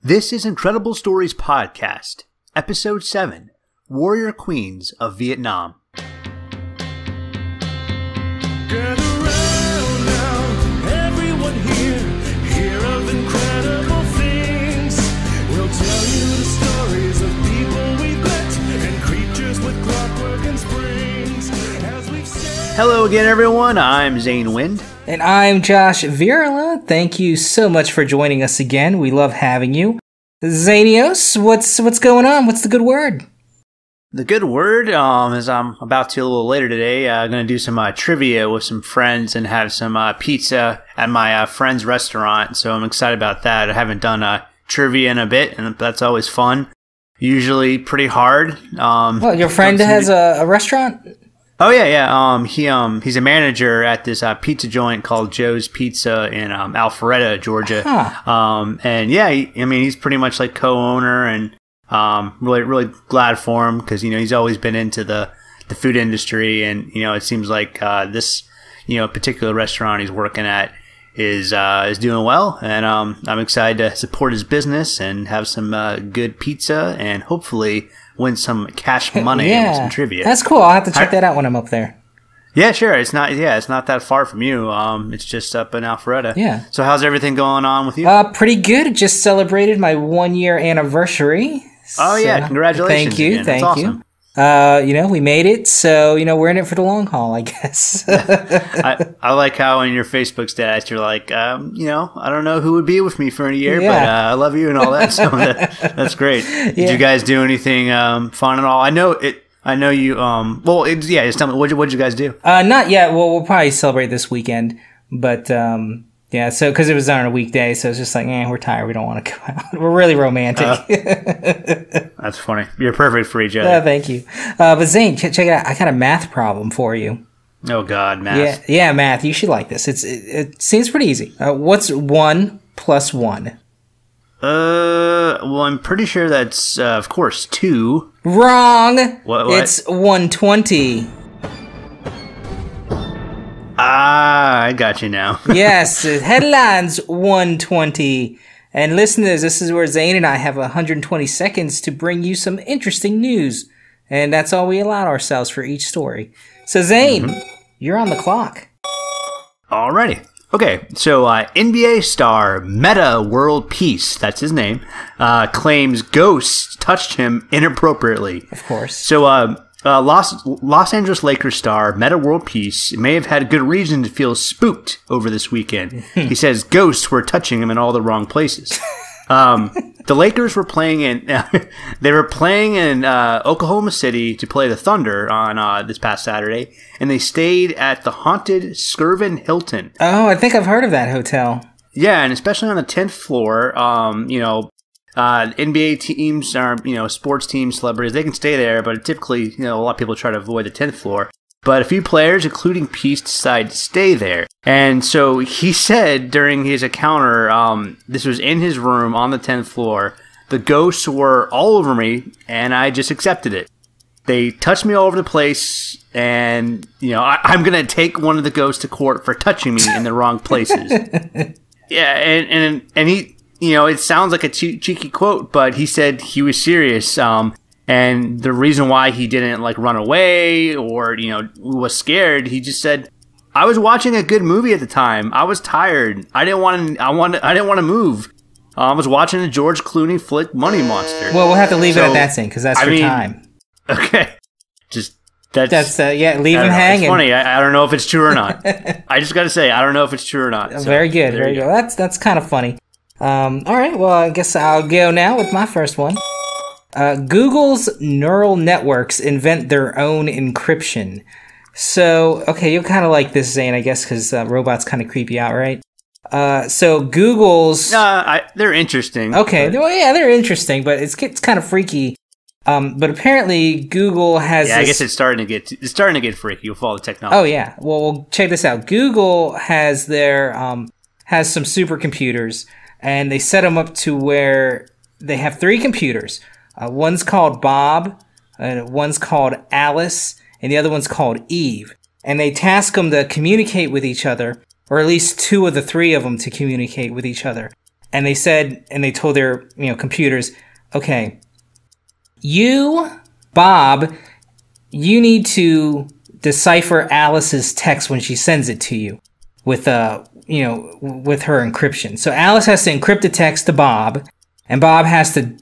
This is Incredible Stories Podcast, Episode 7, Warrior Queens of Vietnam. Gather round now, everyone here, hear of incredible things. We'll tell you the stories of people we met and creatures with clockwork and springs. As we've said... Hello again, everyone. I'm Zane Wind. And I'm Josh Virla. Thank you so much for joining us again. We love having you. Zanios, what's going on? What's the good word? The good word, as I'm about to a little later today, I'm going to do some trivia with some friends and have some pizza at my friend's restaurant. So I'm excited about that. I haven't done trivia in a bit, and that's always fun. Usually pretty hard. Well, your friend has a restaurant? Oh yeah, yeah. He's a manager at this pizza joint called Joe's Pizza in Alpharetta, Georgia. Huh. And yeah, he's pretty much like co-owner, and really glad for him because he's always been into the food industry, and it seems like this particular restaurant he's working at is doing well, and I'm excited to support his business and have some good pizza and hopefully win some cash money and some trivia. That's cool. I'll have to check that out when I'm up there. Yeah, sure. It's not that far from you. It's just up in Alpharetta. Yeah. So how's everything going on with you? Pretty good. Just celebrated my 1-year anniversary. Oh, so yeah. Congratulations. Thank you. Again. Thank That's you. Awesome. We made it, so, we're in it for the long haul, I guess. I like how in your Facebook status, you're like, I don't know who would be with me for a year, but I love you and all that, so that's great. Yeah. Did you guys do anything fun at all? Just tell me, what'd you guys do? Not yet. Well, we'll probably celebrate this weekend, but, so because it was on a weekday, so it's just like, we're tired. We don't want to go out. We're really romantic. That's funny. You're perfect for each other. Thank you. But Zane, check it out. I got a math problem for you. Oh God, math. Yeah, math. You should like this. It seems pretty easy. What's 1 plus 1? Well, I'm pretty sure that's of course 2. Wrong. What? It's 120. Ah, I got you now. Yes, headlines 120. And listeners, this is where Zane and I have 120 seconds to bring you some interesting news. And that's all we allow ourselves for each story. So Zane, you're on the clock. Alrighty. Okay, so NBA star Meta World Peace, that's his name, claims ghosts touched him inappropriately. Of course. So, Los Angeles Lakers star Meta World Peace may have had good reason to feel spooked over this weekend. He says ghosts were touching him in all the wrong places. The Lakers were playing in Oklahoma City to play the Thunder on this past Saturday, and they stayed at the haunted Skirvin Hilton. Oh, I think I've heard of that hotel. Yeah, and especially on the 10th floor, NBA teams are, sports teams, celebrities, they can stay there, but typically, a lot of people try to avoid the 10th floor. But a few players, including Peace, decided to stay there. And so he said during his encounter, this was in his room on the 10th floor, the ghosts were all over me, and I just accepted it. They touched me all over the place, and, I'm going to take one of the ghosts to court for touching me in the wrong places. Yeah, and he... it sounds like a cheeky quote, but he said he was serious. And the reason why he didn't run away or, was scared, he just said, I was watching a good movie at the time. I was tired. I didn't want to move. I was watching the George Clooney flick Money Monster. Well, we'll have to leave it at that thing because that's your time. Okay. Just. Leave him hanging. It's funny. I don't know if it's true or not. I just got to say, I don't know if it's true or not. So, very good. Very good. That's kind of funny. All right, well, I guess I'll go now with my first one. Google's neural networks invent their own encryption. So, okay, you'll kind of like this, Zane, I guess, because robots kind of creep you out, right? So Google's... they're interesting. Okay, but... well, yeah, they're interesting, but it's kind of freaky. But apparently Google has... Yeah, I guess it's starting to get freaky. You'll follow the technology. Oh, yeah. Well, check this out. Google has has some supercomputers. And they set them up to where they have 3 computers. One's called Bob, and one's called Alice, and the other one's called Eve. And they task them to communicate with each other, or at least 2 of the 3 of them to communicate with each other. And they said, and they told their, you know, computers, okay, you, Bob, you need to decipher Alice's text when she sends it to you with, you know, with her encryption. So Alice has to encrypt the text to Bob, and Bob has to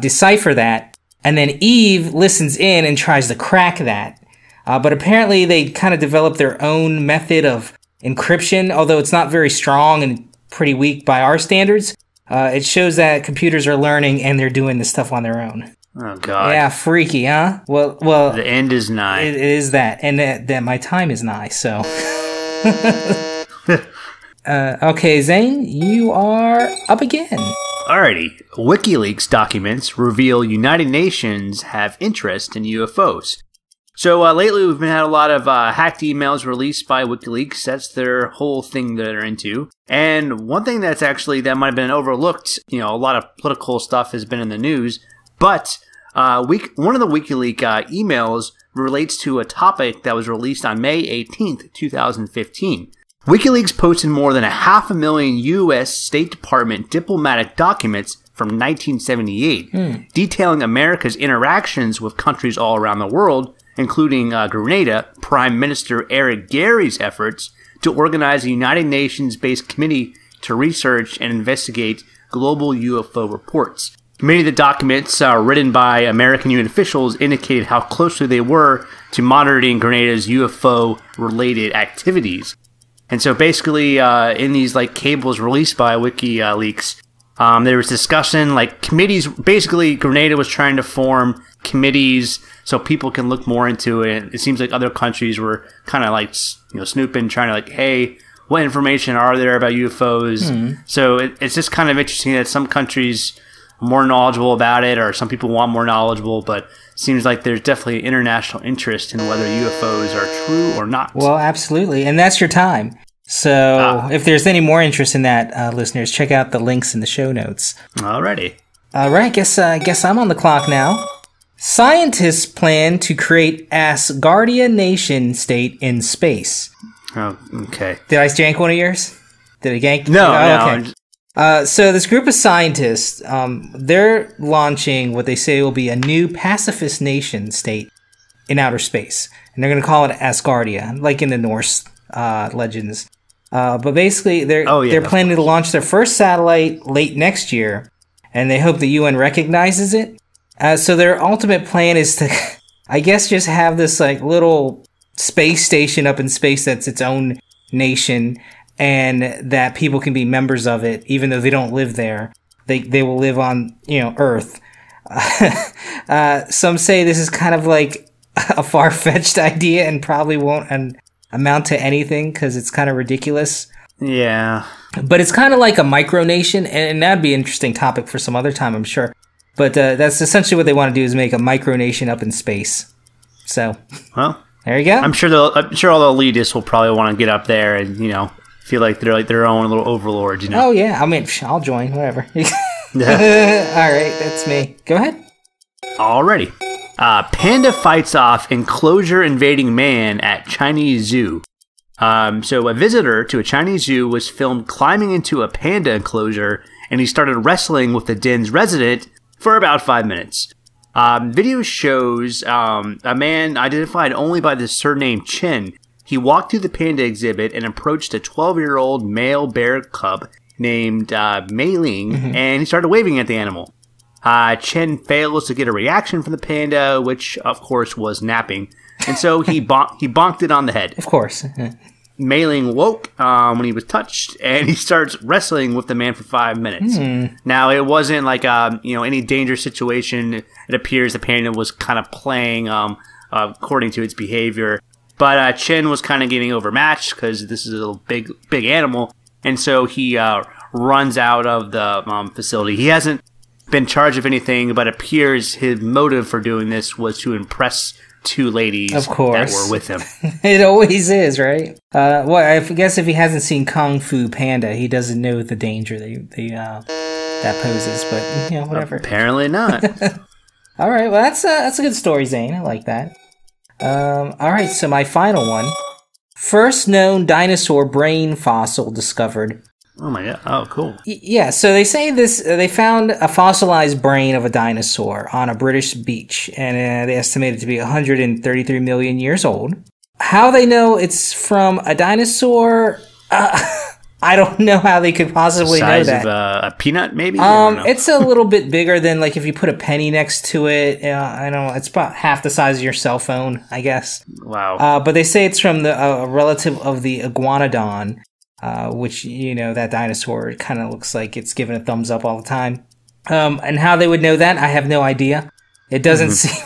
decipher that. And then Eve listens in and tries to crack that. But apparently they kind of developed their own method of encryption, although it's not very strong and pretty weak by our standards. It shows that computers are learning and they're doing this stuff on their own. Oh, God. Yeah, freaky, huh? Well, the end is nigh. It is that. And that my time is nigh, so. Okay, Zane, you are up again. Alrighty. WikiLeaks documents reveal United Nations have interest in UFOs. So lately we've been had a lot of hacked emails released by WikiLeaks. That's their whole thing that they're into. And one thing that's actually that might have been overlooked, you know, a lot of political stuff has been in the news, but one of the WikiLeaks emails relates to a topic that was released on May 18th, 2015. WikiLeaks posted more than 500,000 U.S. State Department diplomatic documents from 1978, detailing America's interactions with countries all around the world, including Grenada, Prime Minister Eric Gehry's efforts to organize a United Nations-based committee to research and investigate global UFO reports. Many of the documents written by American UN officials indicated how closely they were to monitoring Grenada's UFO-related activities. And so basically, in these like cables released by WikiLeaks, there was discussion, like committees. Basically, Grenada was trying to form committees so people can look more into it. It seems like other countries were kind of like, you know, snooping, trying to like, hey, what information are there about UFOs? So it's just kind of interesting that some countries are more knowledgeable about it, or some people want more knowledgeable, but it seems like there's definitely an international interest in whether UFOs are true or not. Well, absolutely. And that's your time. So if there's any more interest in that, listeners, check out the links in the show notes. Alrighty. All right, guess I'm on the clock now. Scientists plan to create Asgardia nation state in space. Oh, okay. Did I jank one of yours? Did I gank? No, no. Okay. So this group of scientists, they're launching what they say will be a new pacifist nation state in outer space. And they're going to call it Asgardia, like in the Norse legends. But basically, they're planning to launch their first satellite late next year, and they hope the UN recognizes it. So their ultimate plan is to, I guess, just have this like little space station up in space that's its own nation, and that people can be members of it, even though they don't live there. They will live on, you know, Earth. Some say this is kind of like a far-fetched idea and probably won't amount to anything because it's kind of ridiculous. Yeah. But it's kind of like a micronation, and that'd be an interesting topic for some other time, I'm sure. But that's essentially what they want to do, is make a micronation up in space. So, well, there you go. I'm sure all the elitists will probably want to get up there and, you know, feel like they're like their own little overlords, you know? Oh, yeah. I mean, I'll join, whatever. Yeah. All right, that's me. Go ahead. Alrighty. Panda fights off enclosure invading man at Chinese zoo. So a visitor to a Chinese zoo was filmed climbing into a panda enclosure, and he started wrestling with the den's resident for about 5 minutes. Video shows a man identified only by the surname Chen. He walked through the panda exhibit and approached a 12-year-old male bear cub named Mei Ling, and he started waving at the animal. Chen fails to get a reaction from the panda, which, of course, was napping. And so he bonked it on the head. Of course. Mei Ling woke when he was touched, and he starts wrestling with the man for 5 minutes. Now, it wasn't like you know, any dangerous situation. It appears the panda was kind of playing according to its behavior. But Chen was kind of getting overmatched because this is a big animal. And so he runs out of the facility. He hasn't been charged of anything, but appears his motive for doing this was to impress two ladies of course that were with him. It always is, right? Well, I guess if he hasn't seen Kung Fu Panda, he doesn't know the danger that poses, but, you know, whatever. Apparently not. All right, well, that's a good story, Zane. I like that. All right, so my final one. First known dinosaur brain fossil discovered Oh my god! Oh, cool. Yeah. So they say this. They found a fossilized brain of a dinosaur on a British beach, and they estimated it to be 133 million years old. How they know it's from a dinosaur? I don't know how they could possibly know that. Size of a peanut, maybe. It's a little bit bigger than like if you put a penny next to it. I don't know. It's about half the size of your cell phone, I guess. Wow. But they say it's from the relative of the Iguanodon, which you know that dinosaur kind of looks like it's giving a thumbs up all the time. And how they would know that, I have no idea. It doesn't seem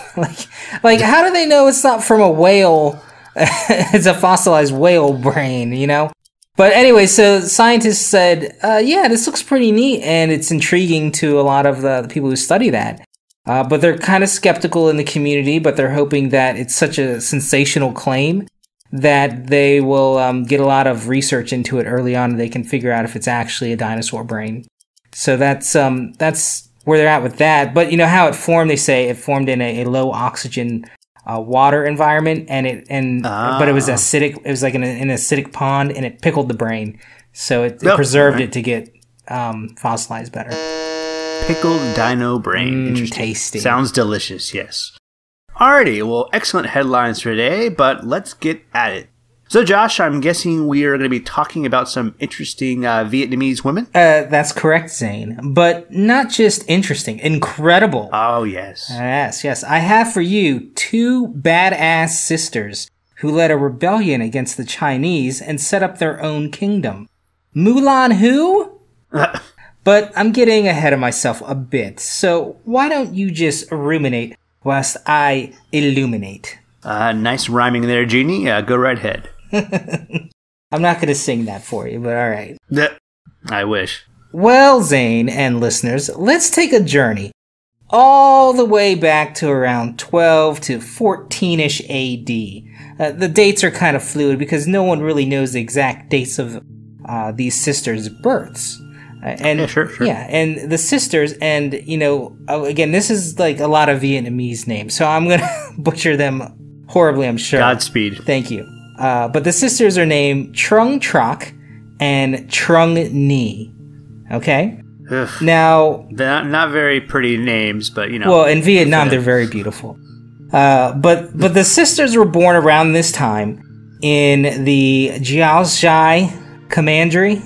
like how do they know it's not from a whale? It's a fossilized whale brain, you know. But anyway, so scientists said, yeah, this looks pretty neat, and it's intriguing to a lot of the people who study that. But they're kind of skeptical in the community, but they're hoping that it's such a sensational claim that they will get a lot of research into it early on, and they can figure out if it's actually a dinosaur brain. So that's where they're at with that. But you know how it formed, they say it formed in a low oxygen water environment, and but it was acidic. It was like an acidic pond, and it pickled the brain, so it preserved it to get fossilized better. Pickled dino brain, interesting. Tasty. Sounds delicious. Yes. Alrighty, well, excellent headlines for today, but let's get at it. So, Josh, I'm guessing we are going to be talking about some interesting Vietnamese women? That's correct, Zane. But not just interesting, incredible. Oh, yes. Yes, yes. I have for you two badass sisters who led a rebellion against the Chinese and set up their own kingdom. Mulan who? But I'm getting ahead of myself a bit, so why don't you just ruminate whilst I illuminate? Nice rhyming there, Jeannie. Go right ahead. I'm not going to sing that for you, but all right. I wish. Well, Zane and listeners, let's take a journey all the way back to around 12 to 14-ish AD. The dates are kind of fluid because no one really knows the exact dates of these sisters' births. And, yeah, sure. Yeah, and the sisters, and, you know, again, this is like a lot of Vietnamese names, so I'm going to butcher them horribly, I'm sure. Godspeed. Thank you. But the sisters are named Trung Trac and Trung Nhi, okay? Ugh. Now... They're not very pretty names, but, you know... Well, in Vietnam, they're very beautiful. But the sisters were born around this time in the Giao Xai commandery.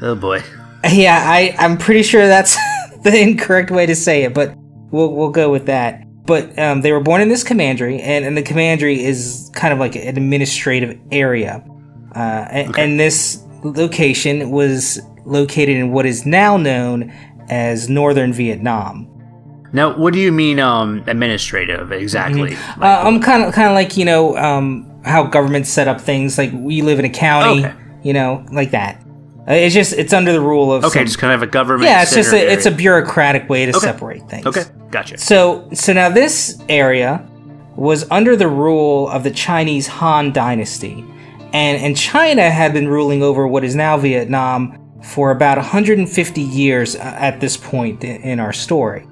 Oh, boy. Yeah, I'm pretty sure that's the incorrect way to say it, but we'll go with that. But they were born in this commandery, and the commandery is kind of like an administrative area. And this location was located in what is now known as northern Vietnam. Now, what do you mean administrative exactly? Mm-hmm. I'm kind of like, you know, how governments set up things, like we live in a county, you know, like that. It's just, it's under the rule of... Okay, just kind of a government... Yeah, it's just, it's a bureaucratic way to separate things. Okay, gotcha. So now this area was under the rule of the Chinese Han Dynasty. And China had been ruling over what is now Vietnam for about 150 years at this point in our story.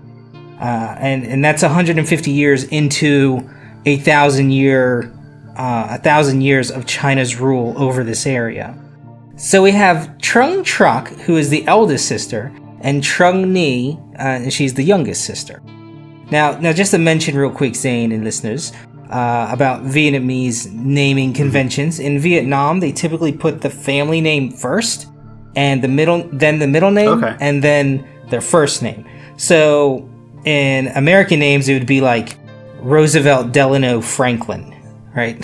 And that's 150 years into a thousand years of China's rule over this area. So we have Trung Trac, who is the eldest sister, and Trung Nhi, and she's the youngest sister. Now, just to mention real quick, Zane and listeners, about Vietnamese naming conventions. In Vietnam, they typically put the family name first, and then the middle name, and then their first name. So in American names, it would be like Roosevelt Delano Franklin, right?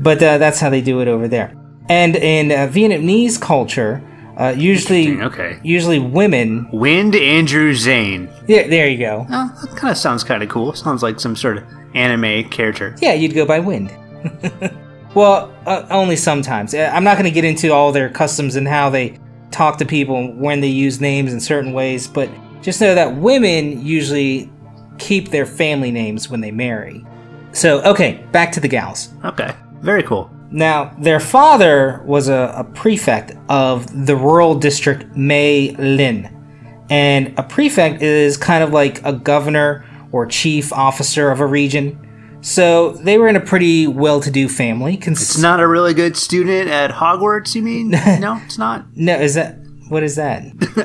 But that's how they do it over there. And in Vietnamese culture, usually women... Wind Andrew Zane. Yeah, there you go. Oh, that kind of sounds kind of cool. Sounds like some sort of anime character. Yeah, you'd go by Wind. Well, only sometimes. I'm not going to get into all their customs and how they talk to people when they use names in certain ways, but just know that women usually keep their family names when they marry. So, okay, back to the gals. Okay, very cool. Now, their father was a prefect of the rural district Mei Ling. And a prefect is kind of like a governor or chief officer of a region. So they were in a pretty well-to-do family. It's not a really good student at Hogwarts, you mean? No, it's not. No, is that... What is that?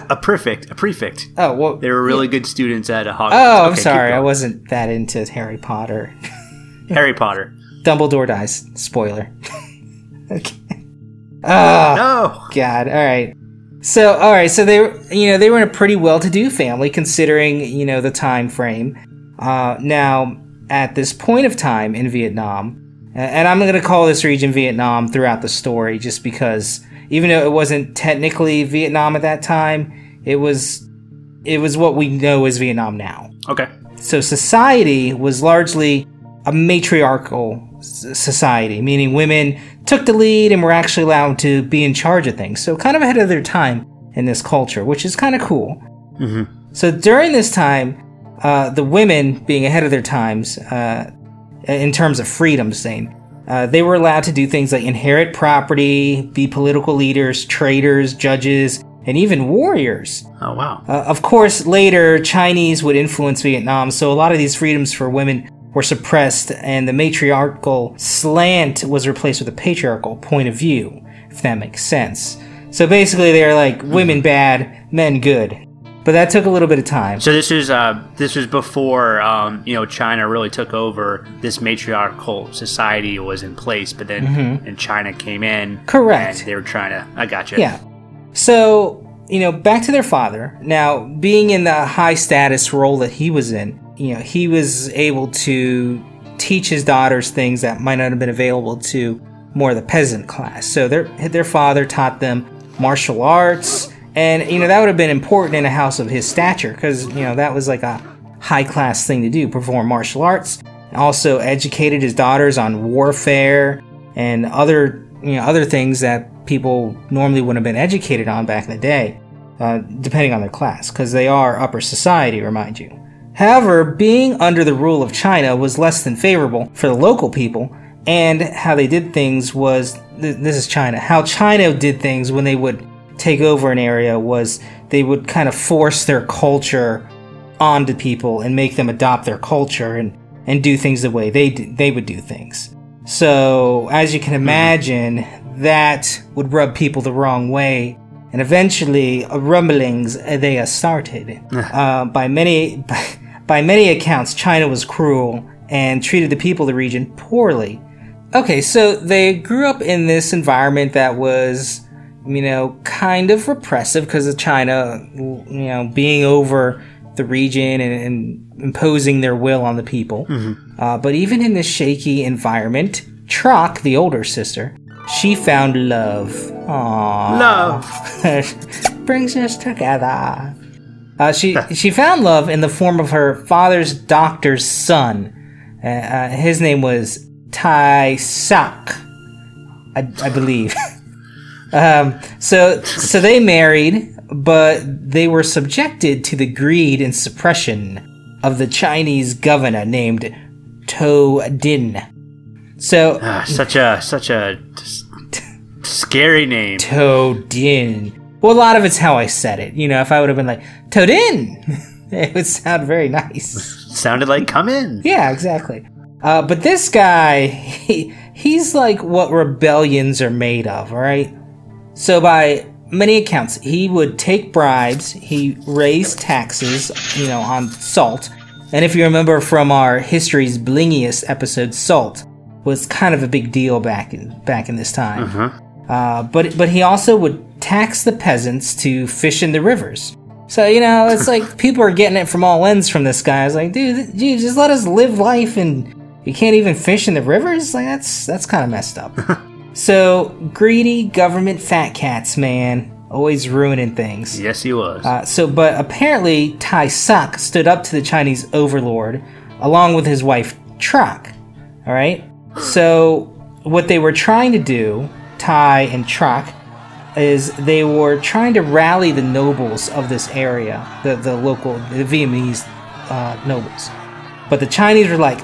A prefect. Oh, well... They were really good students at Hogwarts. Oh, I'm sorry. I wasn't that into Harry Potter. Harry Potter. Dumbledore dies. Spoiler. Okay. Oh, no. God. All right. So they were in a pretty well-to-do family considering, the time frame. Now... At this point of time in Vietnam, and I'm going to call this region Vietnam throughout the story just because even though it wasn't technically Vietnam at that time, it was what we know as Vietnam now. Okay. So society was largely a matriarchal society, meaning women took the lead and were actually allowed to be in charge of things. So kind of ahead of their time in this culture, which is kind of cool. Mm-hmm. So during this time... the women being ahead of their times in terms of freedoms, they were allowed to do things like inherit property, be political leaders, traders, judges, and even warriors. Oh, wow. Of course, later, Chinese would influence Vietnam, so a lot of these freedoms for women were suppressed, and the matriarchal slant was replaced with a patriarchal point of view, if that makes sense. So basically, they are like, women bad, men good. But that took a little bit of time. So this was before China really took over. This matriarchal society was in place, but then and China came in. Correct. And they were trying to. I gotcha. Yeah. So back to their father. Now, being in the high status role that he was in, he was able to teach his daughters things that might not have been available to more of the peasant class. So their father taught them martial arts. And, that would have been important in a house of his stature because, that was like a high-class thing to do, perform martial arts. Also educated his daughters on warfare and other, other things that people normally wouldn't have been educated on back in the day, depending on their class, because they are upper society, remind you. However, being under the rule of China was less than favorable for the local people, and how they did things was, this is China, how China did things when they would take over an area was they would kind of force their culture onto people and make them adopt their culture and do things the way they would do things. So, as you can imagine, that would rub people the wrong way, and eventually rumblings they started. By many accounts, China was cruel and treated the people of the region poorly. Okay, so they grew up in this environment that was kind of repressive because of China, being over the region and imposing their will on the people. Mm-hmm. But even in this shaky environment, Trac, the older sister, she found love. Aww. Love. Brings us together. She found love in the form of her father's doctor's son. His name was Thi Sach, I believe. So they married, but they were subjected to the greed and suppression of the Chinese governor named To Din. So such a scary name. To Din. Well, a lot of it's how I said it. If I would have been like To Din, it would sound very nice. Sounded like come in. Yeah, exactly. But this guy, he's like what rebellions are made of. All right. So by many accounts, he would take bribes, he raised taxes, on salt. And if you remember from our History's Blingiest episode, salt was kind of a big deal back in this time. Uh-huh. But he also would tax the peasants to fish in the rivers. So, it's like people are getting it from all ends from this guy. I was like, dude, just let us live life and you can't even fish in the rivers? Like, that's kind of messed up. So, greedy government fat cats, man. Always ruining things. Yes, he was. But apparently, Thi Sach stood up to the Chinese overlord, along with his wife, Trac. All right? So, what they were trying to do, Thai and Trac, is they were trying to rally the nobles of this area, the local, the Vietnamese nobles. But the Chinese were like,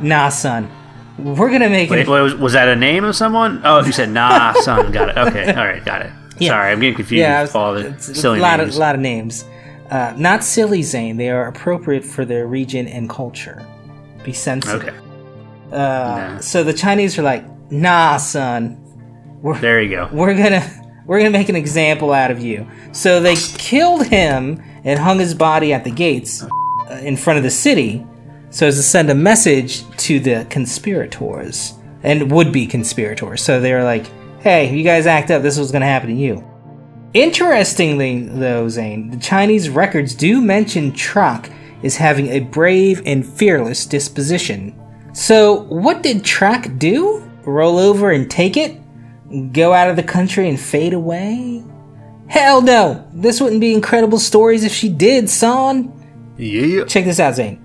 nah, son. We're going to make it... Was that a name of someone? Oh, you said, nah, son. Got it. Okay. All right. Got it. Yeah. Sorry. I'm getting confused with all the silly names. A lot of names. Not silly, Zane. They are appropriate for their region and culture. Be sensitive. Okay. So the Chinese are like, nah, son. There you go. We're gonna make an example out of you. So they killed him and hung his body at the gates in front of the city, so as to send a message to the conspirators and would-be conspirators. So they were like, hey, you guys act up. This is what's gonna happen to you. Interestingly, though, Zane, the Chinese records do mention Trac is having a brave and fearless disposition. So what did Trac do? Roll over and take it? Go out of the country and fade away? Hell no! This wouldn't be Incredible Stories if she did, son! Yeah. Check this out, Zane.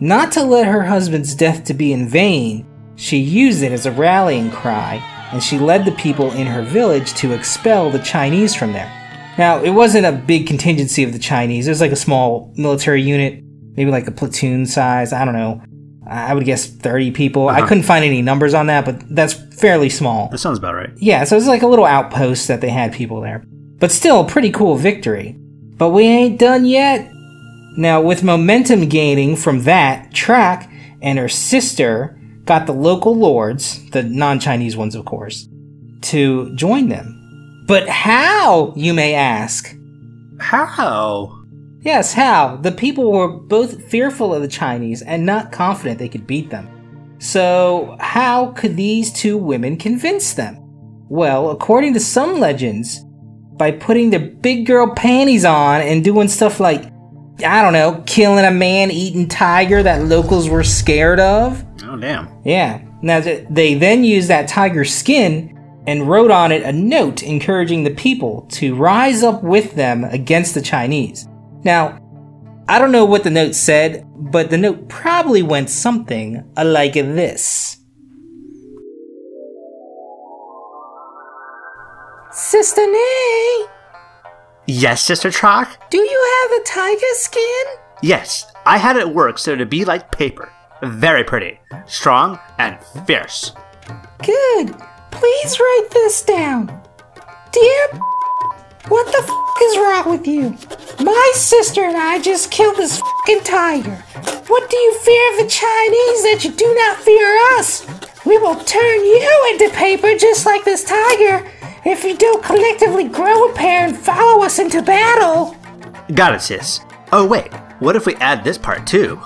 Not to let her husband's death to be in vain, she used it as a rallying cry, and she led the people in her village to expel the Chinese from there. Now, it wasn't a big contingency of the Chinese. It was like a small military unit, maybe like a platoon size, I don't know. I would guess 30 people. I couldn't find any numbers on that, but that's fairly small. That sounds about right. Yeah, so it's like a little outpost that they had people there. But still, a pretty cool victory. But we ain't done yet. Now, with momentum gaining from that, Trac and her sister got the local lords, the non-Chinese ones, of course, to join them. But how, you may ask? How? Yes, how? The people were both fearful of the Chinese and not confident they could beat them. So, how could these two women convince them? Well, according to some legends, by putting their big girl panties on and doing stuff like, I don't know, killing a man-eating tiger that locals were scared of. Oh, damn. Yeah. Now, they then used that tiger's skin and wrote on it a note encouraging the people to rise up with them against the Chinese. Now, I don't know what the note said, but the note probably went something like this. Sister Nhi! Yes, Sister Trac? Do you have the tiger skin? Yes, I had it worked so to be like paper. Very pretty, strong, and fierce. Good. Please write this down. Dear what the f*** is wrong with you? My sister and I just killed this f***ing tiger. What do you fear of the Chinese that you do not fear us? We will turn you into paper just like this tiger if you don't collectively grow a pair and follow us into battle. Got it, sis. Oh wait, what if we add this part too?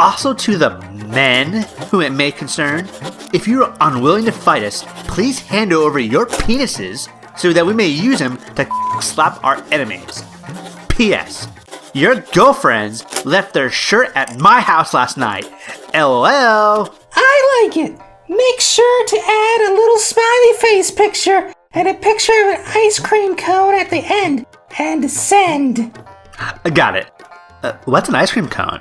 Also to the men whom it may concern, if you are unwilling to fight us, please hand over your penises so that we may use them to slap our enemies. P.S. Your girlfriends left their shirt at my house last night. LOL. I like it. Make sure to add a little smiley face picture and a picture of an ice cream cone at the end. And send. Got it. What's an ice cream cone?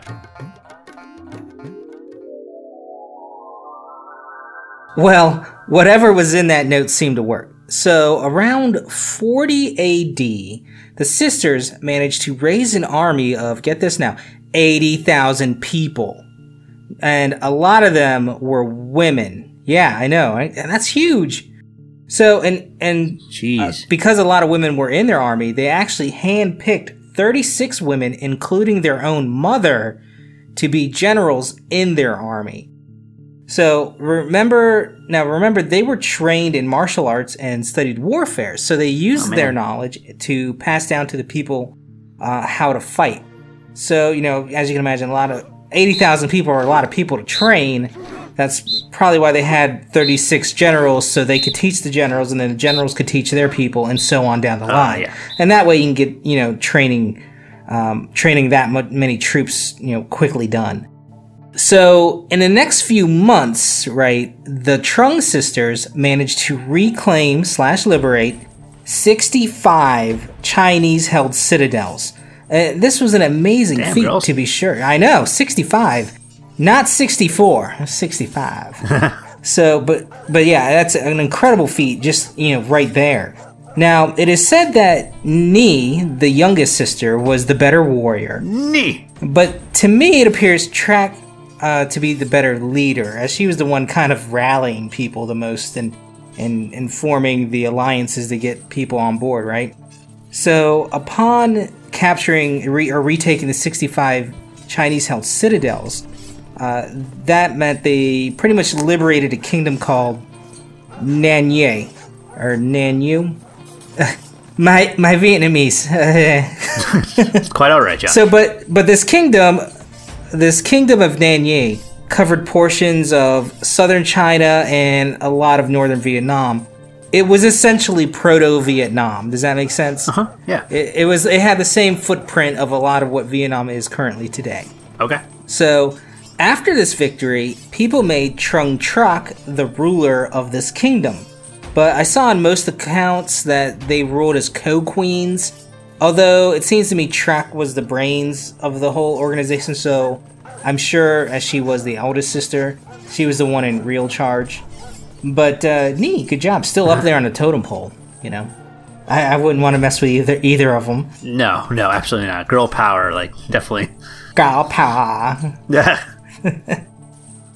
Well, whatever was in that note seemed to work. So, around 40 AD, the sisters managed to raise an army of, get this now, 80,000 people. And a lot of them were women. Yeah, I know, right? And that's huge. So, and because a lot of women were in their army, they actually handpicked 36 women, including their own mother, to be generals in their army. So remember they were trained in martial arts and studied warfare, so they used their knowledge to pass down to the people how to fight. So, you know, as you can imagine, a lot of 80,000 people are a lot of people to train. That's probably why they had 36 generals, so they could teach the generals, and then the generals could teach their people, and so on down the line. Yeah. And that way you can get, you know, training that many troops, you know, quickly done. So, in the next few months, right, the Trung sisters managed to reclaim / liberate 65 Chinese-held citadels. This was an amazing feat, girls. To be sure. I know, 65. Not 64. 65. So, but yeah, that's an incredible feat, just, you know, right there. Now, it is said that Nhi, the youngest sister, was the better warrior. Nhi! But to me, it appears Trac to be the better leader, as she was the one kind of rallying people the most and forming the alliances to get people on board, right? So upon capturing or retaking the 65 Chinese-held citadels, That meant they pretty much liberated a kingdom called Nanyue, or Nanyue. My Vietnamese. It's quite all right, John. So, but this kingdom of Nanyue covered portions of southern China and a lot of northern Vietnam. It was essentially proto-Vietnam. Does that make sense? Uh-huh. Yeah. It had the same footprint of a lot of what Vietnam is currently today. Okay. So, after this victory, people made Trung Trac the ruler of this kingdom. But I saw in most accounts that they ruled as co-queens, although it seems to me Trac was the brains of the whole organization, so I'm sure as she was the eldest sister, she was the one in real charge. But Nhi, good job. Still up there on the totem pole, you know. I wouldn't want to mess with either of them. No, absolutely not. Girl power, like, definitely. Girl power.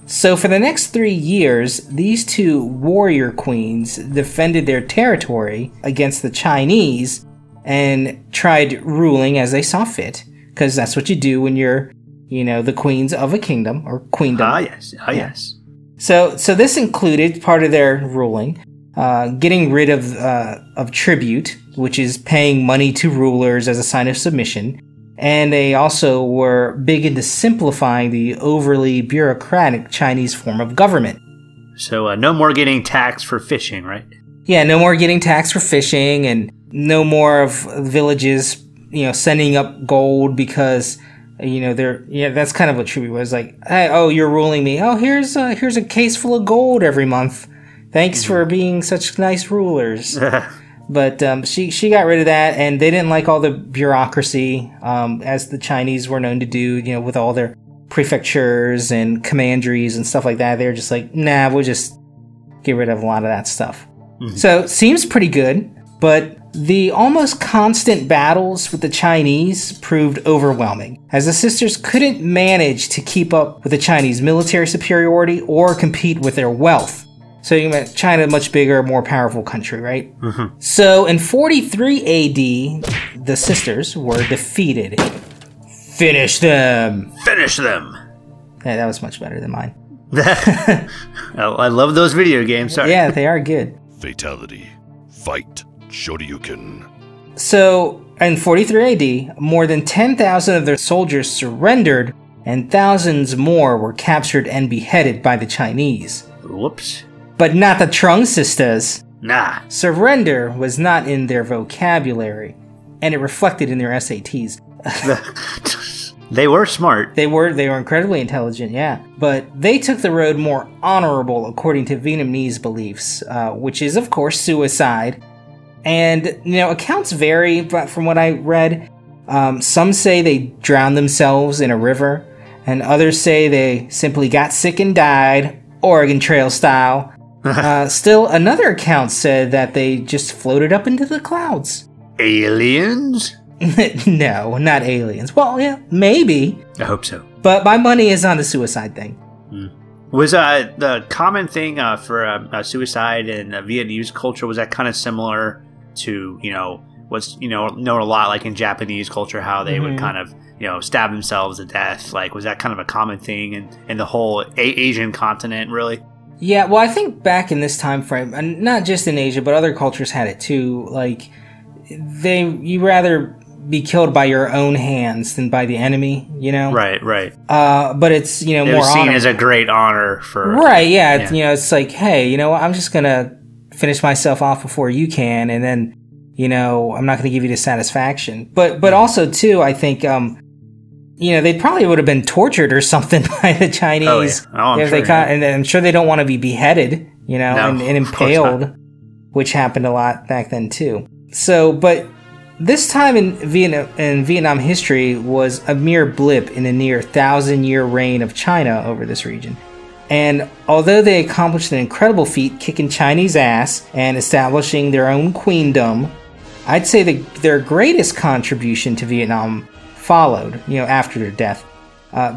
So for the next 3 years, these two warrior queens defended their territory against the Chinese and tried ruling as they saw fit, because that's what you do when you're, you know, the queens of a kingdom or queendom. Ah, yes. So this included part of their ruling, getting rid of tribute, which is paying money to rulers as a sign of submission. And they also were big into simplifying the overly bureaucratic Chinese form of government. So no more getting taxed for fishing, right? Yeah, no more getting taxed for fishing, and no more of villages, you know, sending up gold because, you know, that's kind of what tribute was like. Hey, oh, you're ruling me. Oh, here's a case full of gold every month. Thanks for being such nice rulers. But she got rid of that, and they didn't like all the bureaucracy, as the Chinese were known to do, you know, with all their prefectures and commanderies and stuff like that. They were just like, nah, we'll just get rid of a lot of that stuff. Mm-hmm. So, seems pretty good, but the almost constant battles with the Chinese proved overwhelming, as the sisters couldn't manage to keep up with the Chinese military superiority or compete with their wealth. So you meant China, much bigger, more powerful country, right? Mm-hmm. So in 43 AD, the sisters were defeated. Finish them! Yeah, that was much better than mine. I love those video games, sorry. Yeah, they are good. Fatality. Fight. Shoryuken. So in 43 AD, more than 10,000 of their soldiers surrendered, and thousands more were captured and beheaded by the Chinese. Whoops. But not the Trung Sisters. Nah. Surrender was not in their vocabulary, and it reflected in their SATs. They were smart. They were incredibly intelligent, yeah. But they took the road more honorable according to Vietnamese beliefs, which is, of course, suicide. And, you know, accounts vary, but from what I read, some say they drowned themselves in a river, and others say they simply got sick and died, Oregon Trail style. Still, another account said that they just floated up into the clouds. Aliens? No, not aliens. Well, yeah, maybe. I hope so. But my money is on the suicide thing. Mm. Was the common thing for suicide in Vietnamese culture, was that kind of similar to, you know, what's, you know, known a lot like in Japanese culture, how they would kind of, you know, stab themselves to death? Like, was that kind of a common thing in the whole Asian continent, really? Yeah, well, I think back in this time frame, and not just in Asia, but other cultures had it too. Like, you'd rather be killed by your own hands than by the enemy, you know? Right. But it's, you know, more honorable. It was seen as a great honor for... Right, yeah. You know, it's like, hey, you know what? I'm just going to finish myself off before you can, and then, you know, I'm not going to give you the satisfaction. But also, too, I think... you know, they probably would have been tortured or something by the Chinese. Oh, yeah. Oh, I'm sure. And I'm sure they don't want to be beheaded, you know, no, and impaled, which happened a lot back then too. So, but this time in Vietnam history was a mere blip in a near 1,000-year reign of China over this region. And although they accomplished an incredible feat, kicking Chinese ass and establishing their own queendom, I'd say their greatest contribution to Vietnam followed, you know, after their death.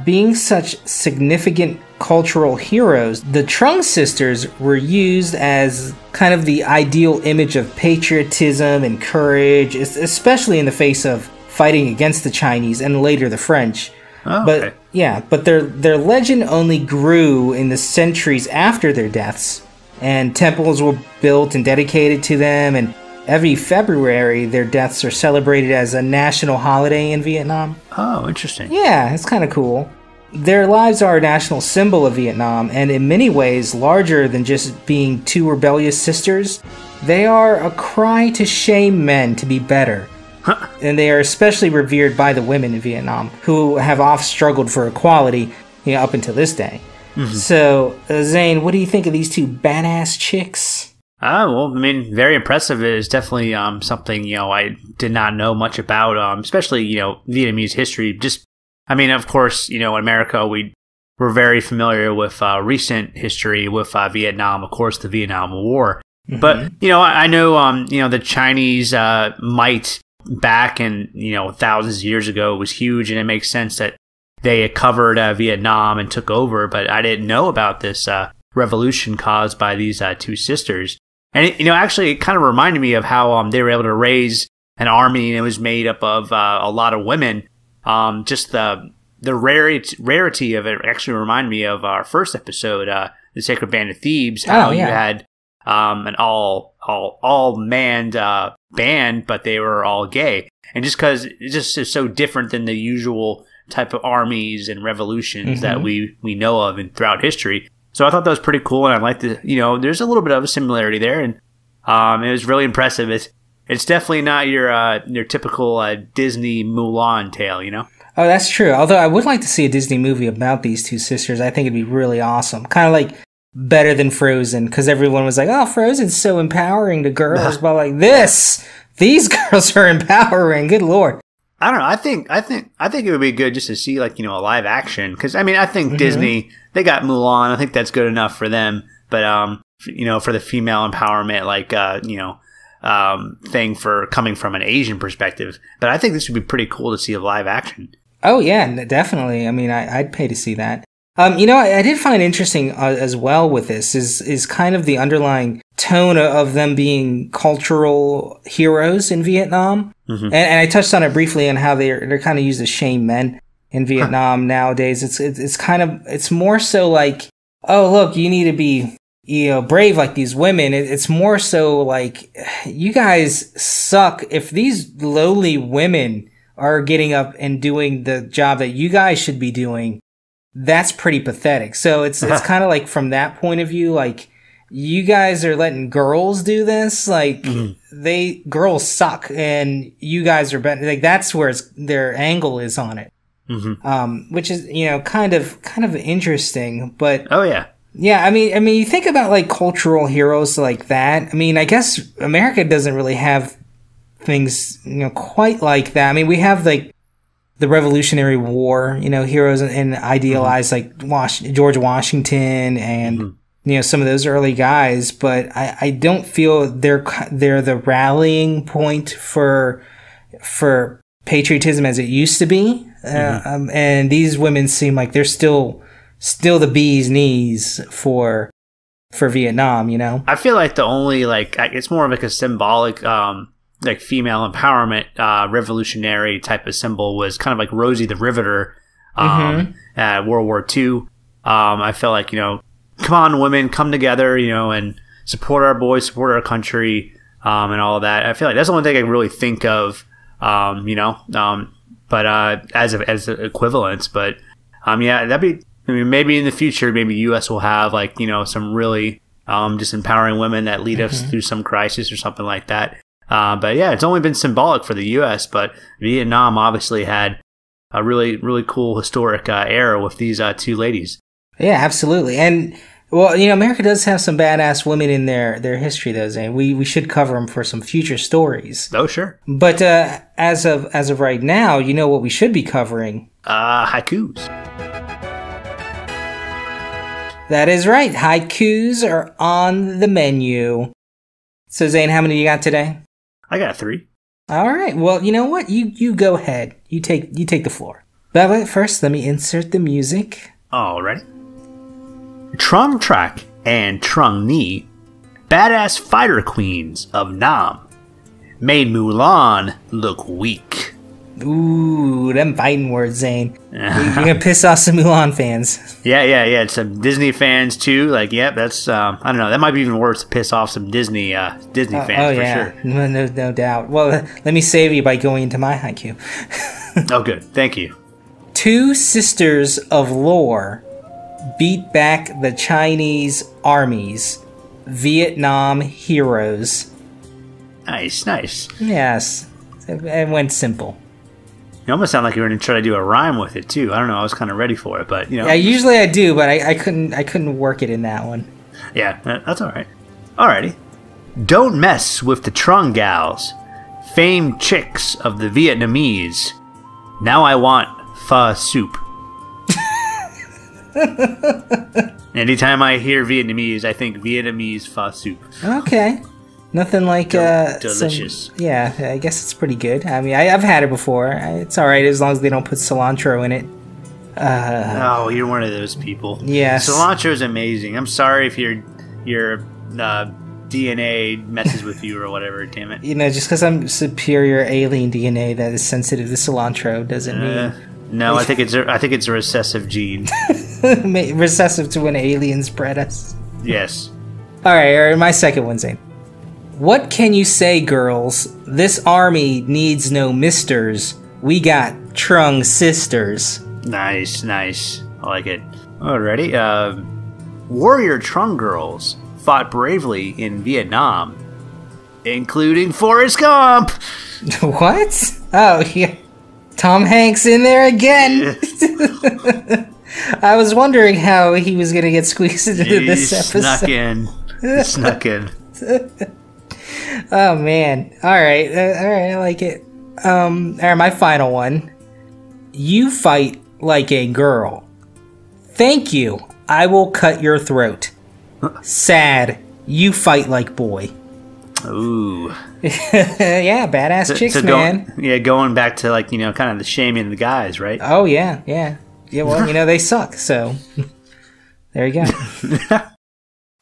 Being such significant cultural heroes, the Trung sisters were used as kind of the ideal image of patriotism and courage, especially in the face of fighting against the Chinese and later the French. Oh, but okay. Yeah, but their legend only grew in the centuries after their deaths, and temples were built and dedicated to them, and every February their deaths are celebrated as a national holiday in Vietnam. Oh, interesting. Yeah, it's kind of cool. Their lives are a national symbol of Vietnam, and in many ways larger than just being two rebellious sisters. They are a cry to shame men to be better. Huh. And they are especially revered by the women in Vietnam, who have often struggled for equality, you know, up until this day. Mm-hmm. So, Zane, what do you think of these two badass chicks? Well, I mean, very impressive. It is definitely something, you know, I did not know much about, especially, you know, Vietnamese history. Just, I mean, of course, you know, in America, we're very familiar with recent history with Vietnam, of course, the Vietnam War. Mm-hmm. But, you know, I know, you know, the Chinese might back in, you know, thousands of years ago was huge, and it makes sense that they covered Vietnam and took over. But I didn't know about this revolution caused by these two sisters. And, it, you know, actually, it kind of reminded me of how they were able to raise an army, and it was made up of a lot of women. Just the rarity of it actually reminded me of our first episode, The Sacred Band of Thebes, how you had an all manned band, but they were all gay, and just because it just is so different than the usual type of armies and revolutions mm-hmm. that we know of and throughout history. So I thought that was pretty cool, and I liked the, you know, there's a little bit of a similarity there, and it was really impressive. It's definitely not your typical Disney Mulan tale, you know. Oh, that's true. Although I would like to see a Disney movie about these two sisters. I think it'd be really awesome. Kind of like better than Frozen, because everyone was like, "Oh, Frozen's so empowering to girls," but like these girls are empowering. Good lord. I don't know. I think it would be good just to see, like, you know, a live action, because I mean I think mm-hmm. Disney, they got Mulan. I think that's good enough for them. But you know, for the female empowerment, like you know. Thing for coming from an Asian perspective, but I think this would be pretty cool to see a live action. Oh yeah, definitely. I mean, I'd pay to see that. You know, I did find interesting as well with this is kind of the underlying tone of them being cultural heroes in Vietnam, mm-hmm. and I touched on it briefly on how they're kind of used as shame men in Vietnam nowadays. It's more so like, oh look, you need to be, you know, brave like these women. It's more so like, you guys suck. If these lowly women are getting up and doing the job that you guys should be doing, that's pretty pathetic. So it's kind of like, from that point of view, like, you guys are letting girls do this. Like mm-hmm. girls suck, and you guys are better. Like, that's where their angle is on it, mm-hmm. Which is, you know, kind of interesting. But oh yeah. Yeah, I mean, you think about, like, cultural heroes like that. I mean, I guess America doesn't really have things, you know, quite like that. I mean, we have, like, the Revolutionary War, you know, heroes and idealized, mm-hmm. like, George Washington and, mm-hmm. you know, some of those early guys. But I don't feel they're the rallying point for patriotism as it used to be. Mm-hmm. And these women seem like they're still the bee's knees for Vietnam, you know? I feel like the only, like, it's more of like a symbolic, like, female empowerment, revolutionary type of symbol was kind of like Rosie the Riveter, mm-hmm. at World War II. I feel like, you know, come on, women, come together, you know, and support our boys, support our country, and all of that. I feel like that's the only thing I can really think of, you know, but, as equivalents, but, yeah, that'd be, I mean, maybe in the future, maybe U.S. will have, like, you know, some really just empowering women that lead mm-hmm. us through some crisis or something like that. But yeah, it's only been symbolic for the U.S., but Vietnam obviously had a really, really cool historic era with these two ladies. Yeah, absolutely. And, well, you know, America does have some badass women in their history, though, Zane. We should cover them for some future stories. Oh, sure. But as of right now, you know what we should be covering? Haikus. That is right. Haikus are on the menu. So, Zane, how many you got today? I got 3. All right. Well, you know what? You go ahead. You take the floor. But wait, first, let me insert the music. All right. Trung Trac and Trung Nhi, badass fighter queens of Nam, made Mulan look weak. Ooh, them fighting words, Zane. You're going to piss off some Mulan fans. Yeah. Some Disney fans, too. Like, yep, that's, I don't know. That might be even worse to piss off some Disney fans, for sure. No doubt. Well, let me save you by going into my haiku. Oh, good. Thank you. Two sisters of lore beat back the Chinese armies, Vietnam heroes. Nice. Yes. It went simple. You almost sound like you were going to try to do a rhyme with it too. I don't know. I was kind of ready for it, but you know. Yeah, usually I do, but I couldn't work it in that one. Yeah, that's all right. Alrighty. Don't mess with the Trung gals, famed chicks of the Vietnamese. Now I want pho soup. Anytime I hear Vietnamese, I think Vietnamese pho soup. Okay. Nothing like delicious. Yeah, I guess it's pretty good. I mean, I've had it before. It's all right as long as they don't put cilantro in it. Oh, you're one of those people. Yeah, cilantro is amazing. I'm sorry if your DNA messes with you or whatever. Damn it. You know, just because I'm superior alien DNA that is sensitive to cilantro doesn't mean. No, I think it's a recessive gene. Recessive to when aliens bred us. Yes. All right. My second one's in. What can you say, girls? This army needs no misters. We got Trung Sisters. Nice. I like it. Alrighty. Warrior Trung girls fought bravely in Vietnam, including Forrest Gump. What? Oh, yeah. Tom Hanks in there again. I was wondering how he was going to get squeezed into this episode. He snuck in. Oh man! All right, I like it. All right, my final one. You fight like a girl. Thank you. I will cut your throat. Sad. You fight like boy. Ooh. Yeah, badass chicks, man. Going back to like kind of the shaming of the guys, right? Oh yeah. Well, they suck. So there you go.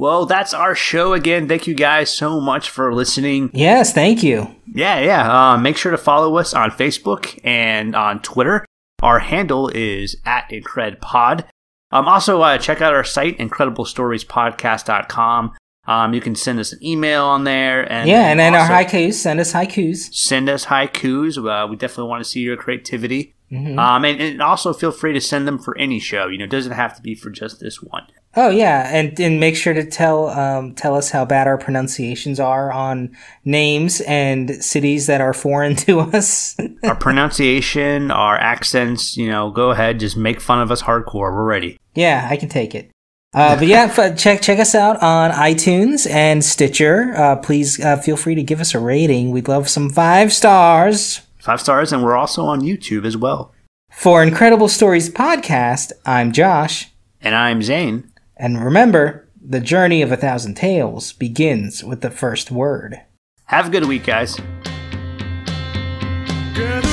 Well, that's our show again. Thank you guys so much for listening. Yes, thank you. Yeah. Make sure to follow us on Facebook and on Twitter. Our handle is @IncredPod. Also, check out our site, IncredibleStoriesPodcast.com. You can send us an email on there. And then our haikus. Send us haikus. We definitely want to see your creativity. Mm-hmm. And also feel free to send them for any show. It doesn't have to be for just this one. Oh yeah, and make sure to tell us how bad our pronunciations are on names and cities that are foreign to us. Our pronunciation, our accents, go ahead, just make fun of us hardcore. We're ready. Yeah, I can take it. But yeah, check us out on iTunes and Stitcher. Please feel free to give us a rating. We'd love some 5 stars. 5 stars, and we're also on YouTube as well. For Incredible Stories Podcast, I'm Josh. And I'm Zane. And remember, the journey of 1,000 tales begins with the first word. Have a good week, guys. Good.